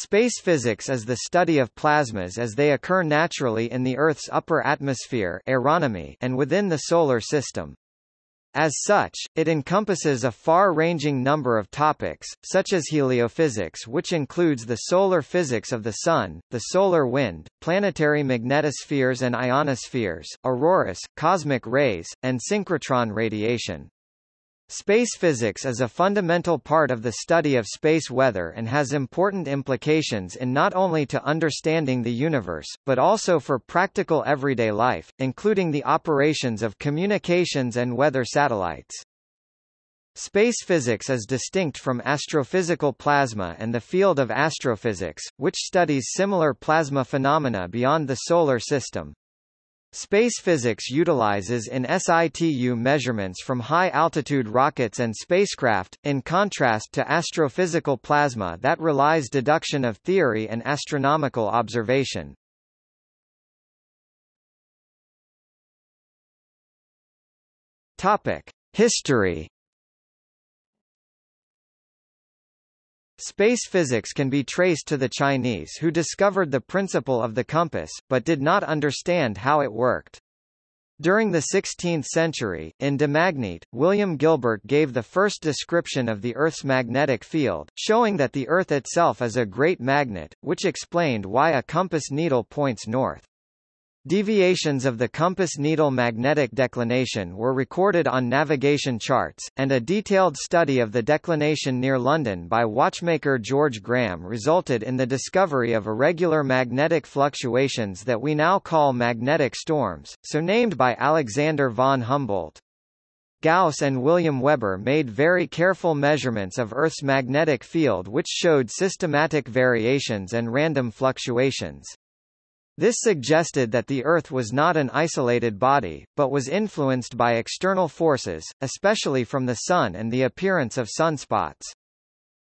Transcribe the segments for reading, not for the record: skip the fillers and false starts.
Space physics is the study of plasmas as they occur naturally in the Earth's upper atmosphere, aeronomy, and within the Solar System. As such, it encompasses a far-ranging number of topics, such as heliophysics, which includes the solar physics of the Sun, the solar wind, planetary magnetospheres and ionospheres, auroras, cosmic rays, and synchrotron radiation. Space physics is a fundamental part of the study of space weather and has important implications in not only to understanding the universe, but also for practical everyday life, including the operations of communications and weather satellites. Space physics is distinct from astrophysical plasma and the field of astrophysics, which studies similar plasma phenomena beyond the Solar System. Space physics utilizes in situ measurements from high-altitude rockets and spacecraft, in contrast to astrophysical plasma that relies deduction of theory and astronomical observation. History. Space physics can be traced to the Chinese who discovered the principle of the compass, but did not understand how it worked. During the 16th century, in De Magnete, William Gilbert gave the first description of the Earth's magnetic field, showing that the Earth itself is a great magnet, which explained why a compass needle points north. Deviations of the compass needle magnetic declination were recorded on navigation charts, and a detailed study of the declination near London by watchmaker George Graham resulted in the discovery of irregular magnetic fluctuations that we now call magnetic storms, so named by Alexander von Humboldt. Gauss and William Weber made very careful measurements of Earth's magnetic field which showed systematic variations and random fluctuations. This suggested that the Earth was not an isolated body, but was influenced by external forces, especially from the Sun and the appearance of sunspots.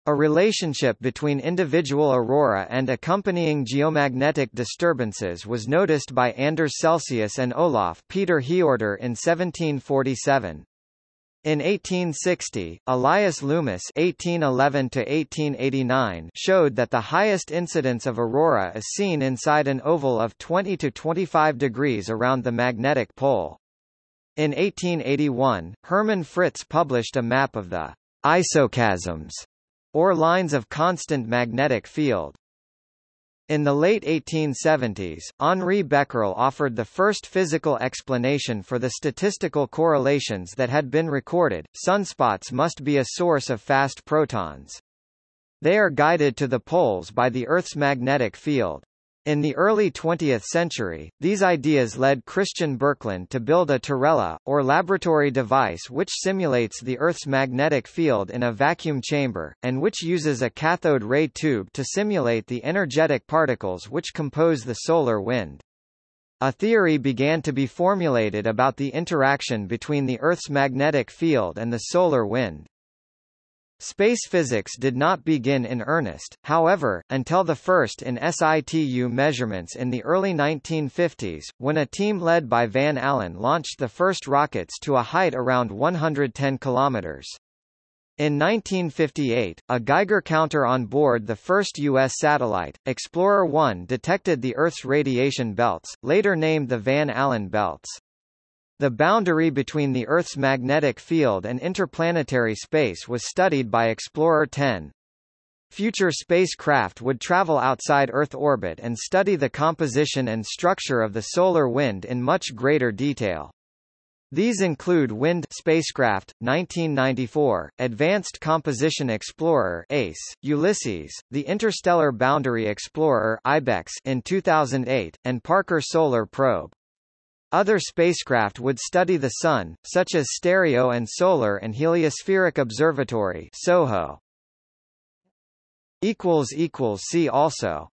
A relationship between individual aurora and accompanying geomagnetic disturbances was noticed by Anders Celsius and Olaf Peter Hiorter in 1747. In 1860, Elias Loomis (1811–1889) showed that the highest incidence of aurora is seen inside an oval of 20 to 25 degrees around the magnetic pole. In 1881, Hermann Fritz published a map of the isochasms, or lines of constant magnetic field. In the late 1870s, Henri Becquerel offered the first physical explanation for the statistical correlations that had been recorded. Sunspots must be a source of fast protons. They are guided to the poles by the Earth's magnetic field. In the early 20th century, these ideas led Christian Birkeland to build a terrella, or laboratory device which simulates the Earth's magnetic field in a vacuum chamber, and which uses a cathode ray tube to simulate the energetic particles which compose the solar wind. A theory began to be formulated about the interaction between the Earth's magnetic field and the solar wind. Space physics did not begin in earnest, however, until the first in situ measurements in the early 1950s, when a team led by Van Allen launched the first rockets to a height around 110 kilometers. In 1958, a Geiger counter on board the first U.S. satellite, Explorer 1, detected the Earth's radiation belts, later named the Van Allen belts. The boundary between the Earth's magnetic field and interplanetary space was studied by Explorer 10. Future spacecraft would travel outside Earth orbit and study the composition and structure of the solar wind in much greater detail. These include Wind spacecraft, 1994, Advanced Composition Explorer (ACE), Ulysses, the Interstellar Boundary Explorer (IBEX) in 2008, and Parker Solar Probe. Other spacecraft would study the Sun, such as STEREO and Solar and Heliospheric Observatory (SOHO). == See also